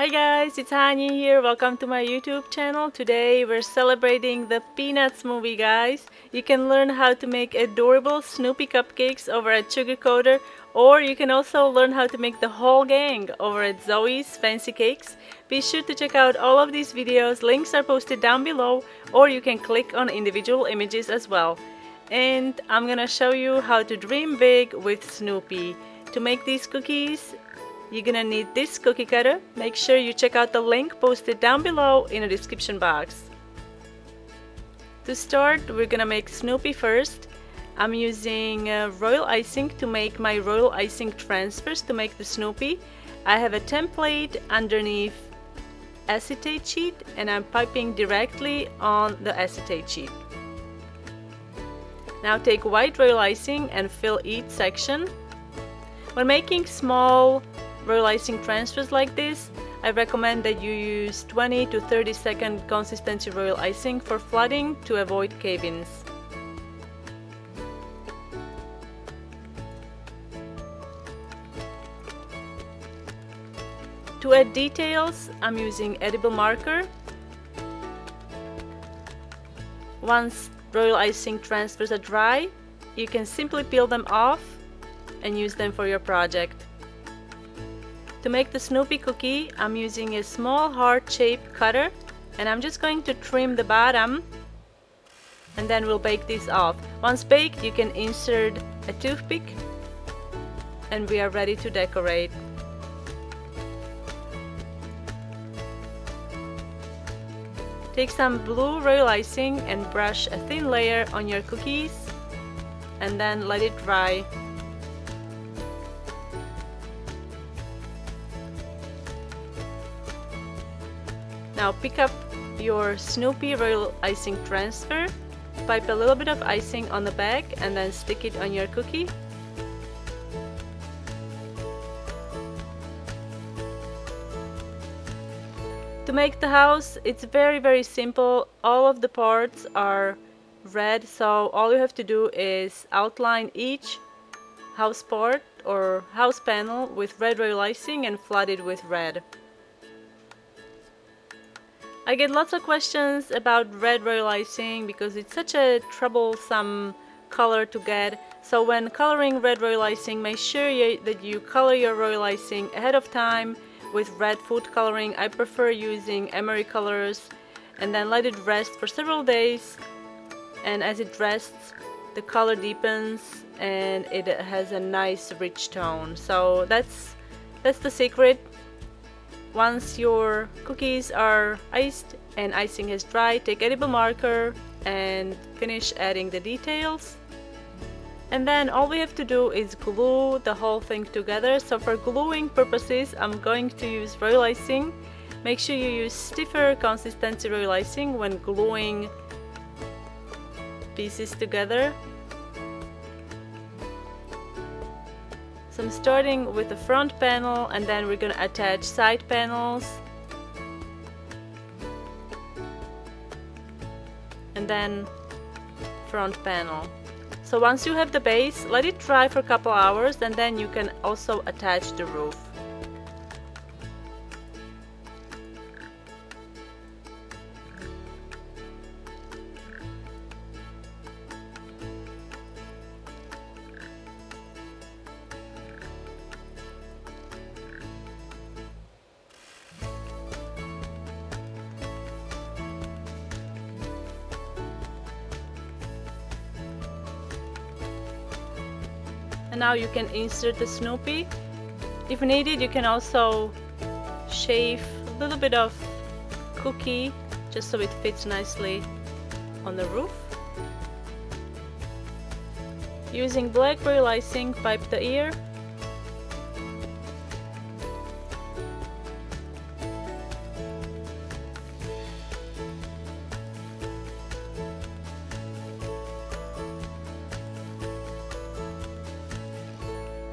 Hi guys, it's Hany here. Welcome to my YouTube channel. Today we're celebrating the Peanuts movie, guys. You can learn how to make adorable Snoopy cupcakes over at Sugarcoder, or you can also learn how to make the whole gang over at Zoe's Fancy Cakes. Be sure to check out all of these videos. Links are posted down below, or you can click on individual images as well. And I'm gonna show you how to dream big with Snoopy. To make these cookies, you're gonna need this cookie cutter. Make sure you check out the link posted down below in the description box. To start, we're gonna make Snoopy first. I'm using royal icing to make my royal icing transfers to make the Snoopy. I have a template underneath acetate sheet and I'm piping directly on the acetate sheet. Now take white royal icing and fill each section. When making small royal icing transfers like this, I recommend that you use 20 to 30-second consistency royal icing for flooding to avoid cave-ins. To add details, I'm using edible marker. Once royal icing transfers are dry, you can simply peel them off and use them for your project. To make the Snoopy cookie, I'm using a small heart-shaped cutter and I'm just going to trim the bottom, and then we'll bake these off. Once baked, you can insert a toothpick and we are ready to decorate. Take some blue royal icing and brush a thin layer on your cookies and then let it dry. Now pick up your Snoopy royal icing transfer, pipe a little bit of icing on the back and then stick it on your cookie. To make the house, it's very simple. All of the parts are red, so all you have to do is outline each house part or house panel with red royal icing and flood it with red. I get lots of questions about red royal icing because it's such a troublesome color to get. So when coloring red royal icing, make sure that you color your royal icing ahead of time with red food coloring. I prefer using AmeriColors, and then let it rest for several days. And as it rests, the color deepens and it has a nice rich tone. So that's the secret. Once your cookies are iced and icing has dried, take edible marker and finish adding the details. And then all we have to do is glue the whole thing together. So for gluing purposes, I'm going to use royal icing. Make sure you use stiffer consistency royal icing when gluing pieces together. So I'm starting with the front panel and then we're going to attach side panels. And then front panel. So once you have the base, let it dry for a couple hours and then you can also attach the roof. And now you can insert the Snoopy. If needed, you can also shave a little bit of cookie just so it fits nicely on the roof. Using black royal icing, pipe the ear.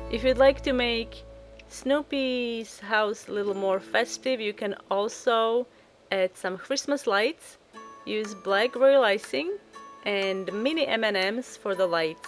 If you'd like to make Snoopy's house a little more festive, you can also add some Christmas lights. Use black royal icing and mini M&Ms for the lights.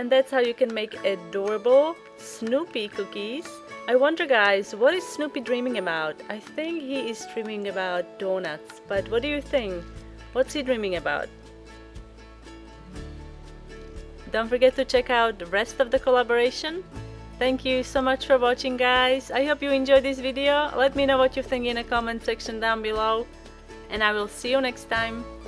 And that's how you can make adorable Snoopy cookies. I wonder, guys, what is Snoopy dreaming about? I think he is dreaming about donuts, but what do you think? What's he dreaming about? Don't forget to check out the rest of the collaboration. Thank you so much for watching, guys. I hope you enjoyed this video. Let me know what you think in the comment section down below, and I will see you next time.